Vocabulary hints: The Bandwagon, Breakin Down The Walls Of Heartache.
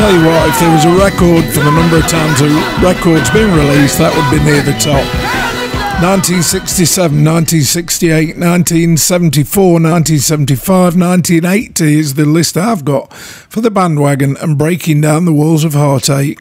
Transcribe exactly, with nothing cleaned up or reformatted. tell you what, if there was a record for the number of times a record's been released, that would be near the top. nineteen sixty-seven, nineteen sixty-eight, nineteen seventy-four, nineteen seventy-five, nineteen eighty is the list I've got for The Bandwagon and Breaking Down The Walls Of Heartache.